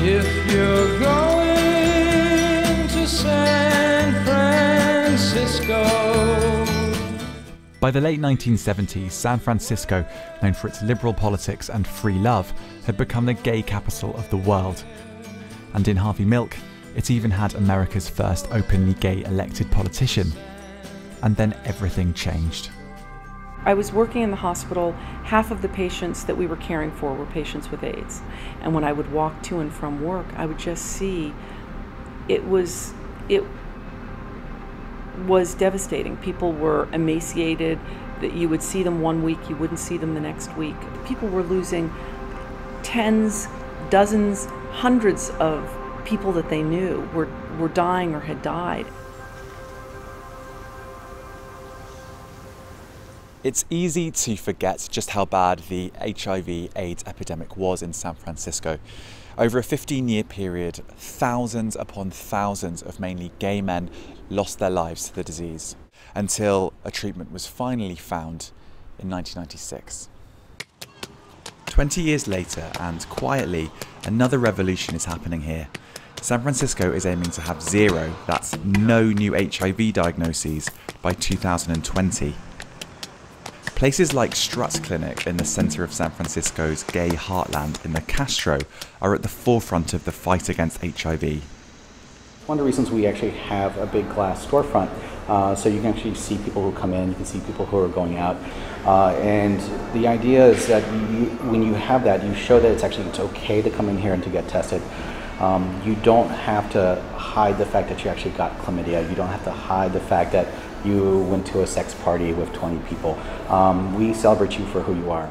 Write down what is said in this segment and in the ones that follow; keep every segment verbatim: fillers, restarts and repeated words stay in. If you're going to San Francisco. By the late nineteen seventies, San Francisco, known for its liberal politics and free love, had become the gay capital of the world. And in Harvey Milk, it even had America's first openly gay elected politician. And then everything changed. I was working in the hospital. Half of the patients that we were caring for were patients with AIDS. And when I would walk to and from work, I would just see it was, it was devastating. People were emaciated. That you would see them one week, you wouldn't see them the next week. People were losing tens, dozens, hundreds of people that they knew were, were dying or had died. It's easy to forget just how bad the H I V AIDS epidemic was in San Francisco. Over a fifteen year period, thousands upon thousands of mainly gay men lost their lives to the disease, until a treatment was finally found in nineteen ninety-six. twenty years later, and quietly, another revolution is happening here. San Francisco is aiming to have zero, that's no new H I V diagnoses, by two thousand twenty. Places like Strut's Clinic in the centre of San Francisco's gay heartland in the Castro are at the forefront of the fight against H I V. One of the reasons we actually have a big glass storefront, uh, so you can actually see people who come in, you can see people who are going out. Uh, and the idea is that you, when you have that, you show that it's actually it's okay to come in here and to get tested. Um, you don't have to hide the fact that you actually got chlamydia. You don't have to hide the fact that you went to a sex party with twenty people. Um, we celebrate you for who you are.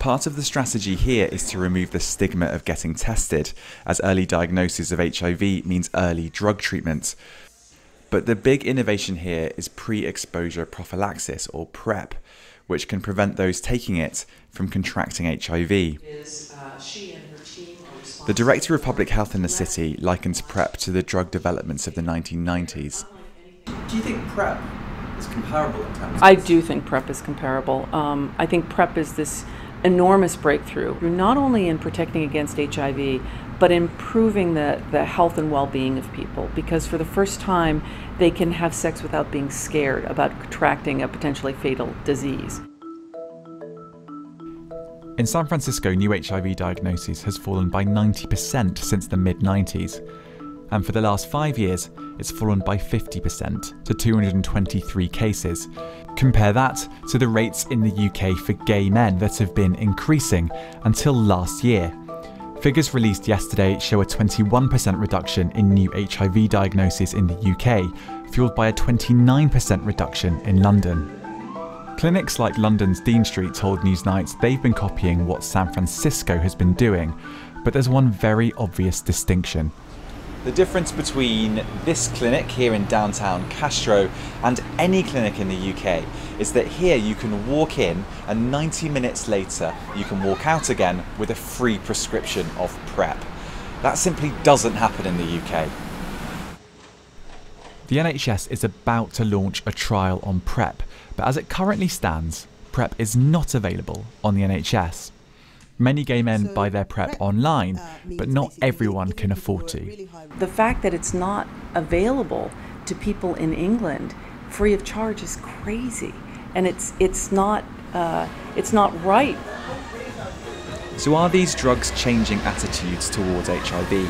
Part of the strategy here is to remove the stigma of getting tested, as early diagnosis of H I V means early drug treatment. But the big innovation here is pre-exposure prophylaxis, or PrEP, which can prevent those taking it from contracting H I V. Is, uh, she and her team are the Director of Public Health in the city likens PrEP to the drug developments of the nineteen nineties. Do you think PrEP is comparable in terms of I do think PrEP is comparable. Um, I think PrEP is this enormous breakthrough, not only in protecting against H I V, but improving the, the health and well-being of people, because for the first time they can have sex without being scared about contracting a potentially fatal disease. In San Francisco, new H I V diagnosis has fallen by ninety percent since the mid nineties, and for the last five years it's fallen by fifty percent to two hundred twenty-three cases. Compare that to the rates in the U K for gay men that have been increasing until last year. Figures released yesterday show a twenty-one percent reduction in new H I V diagnoses in the U K, fueled by a twenty-nine percent reduction in London. Clinics like London's Dean Street told Newsnight they've been copying what San Francisco has been doing, but there's one very obvious distinction. The difference between this clinic here in downtown Castro and any clinic in the U K is that here you can walk in and ninety minutes later you can walk out again with a free prescription of PrEP. That simply doesn't happen in the U K. The N H S is about to launch a trial on PrEP, but as it currently stands, PrEP is not available on the N H S. Many gay men buy their PrEP online, but not everyone can afford to. The fact that it's not available to people in England free of charge is crazy, and it's it's not uh, it's not right. So are these drugs changing attitudes towards H I V?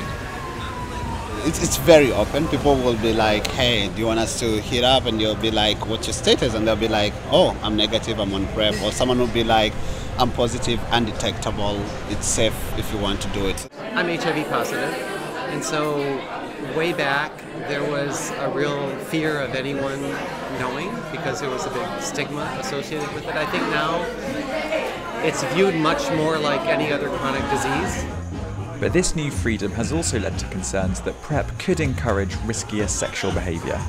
It's, it's very open. People will be like, "Hey, do you want us to hit up?" And you'll be like, "What's your status?" And they'll be like, "Oh, I'm negative. I'm on PrEP." Or someone will be like, "I'm positive, undetectable, it's safe if you want to do it." I'm H I V positive, and so way back there was a real fear of anyone knowing because there was a big stigma associated with it. I think now it's viewed much more like any other chronic disease. But this new freedom has also led to concerns that PrEP could encourage riskier sexual behaviour. Do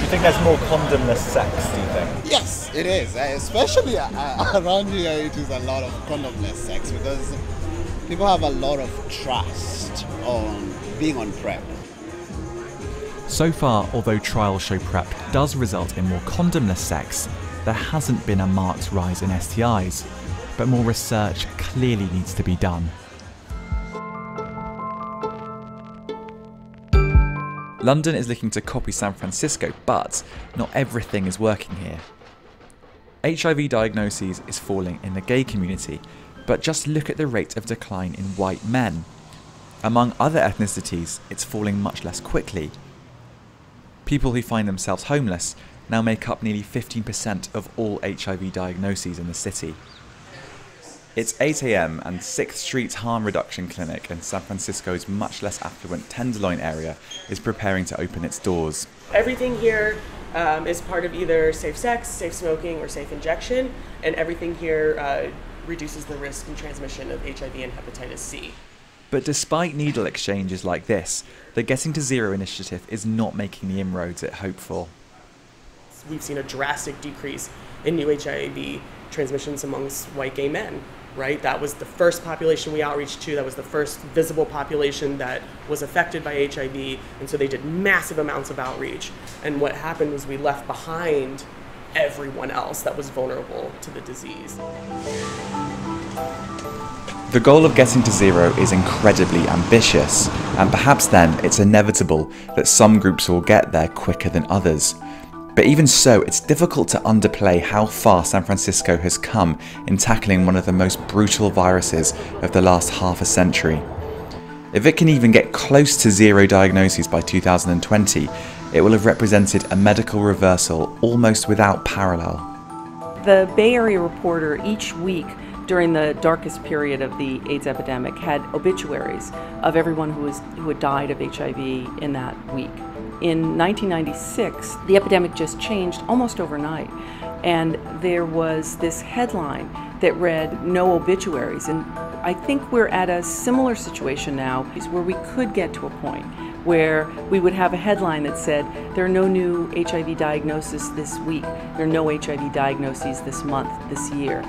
you think there's more condomless sex, do you think? Yes, it is. Especially around here, it is a lot of condomless sex because people have a lot of trust on being on PrEP. So far, although trials show PrEP does result in more condomless sex, there hasn't been a marked rise in S T Is. But more research clearly needs to be done. London is looking to copy San Francisco, but not everything is working here. H I V diagnoses is falling in the gay community, but just look at the rate of decline in white men. Among other ethnicities, it's falling much less quickly. People who find themselves homeless now make up nearly fifteen percent of all H I V diagnoses in the city. It's eight A M and sixth street's Harm Reduction Clinic in San Francisco's much less affluent Tenderloin area is preparing to open its doors. Everything here um, is part of either safe sex, safe smoking, or safe injection, and everything here uh, reduces the risk and transmission of H I V and hepatitis C. But despite needle exchanges like this, the Getting to Zero initiative is not making the inroads it hoped for. We've seen a drastic decrease in new H I V transmissions amongst white gay men, right? That was the first population we outreached to. That was the first visible population that was affected by H I V. And so they did massive amounts of outreach. And what happened was we left behind everyone else that was vulnerable to the disease. The goal of Getting to Zero is incredibly ambitious, and perhaps then it's inevitable that some groups will get there quicker than others. But even so, it's difficult to underplay how far San Francisco has come in tackling one of the most brutal viruses of the last half a century. If it can even get close to zero diagnoses by two thousand twenty, it will have represented a medical reversal almost without parallel. The Bay Area Reporter each week during the darkest period of the AIDS epidemic had obituaries of everyone who, was, who had died of H I V in that week. In nineteen ninety-six, the epidemic just changed almost overnight, and there was this headline that read, "No obituaries." And I think we're at a similar situation now, where we could get to a point where we would have a headline that said, there are no new H I V diagnoses this week, there are no H I V diagnoses this month, this year.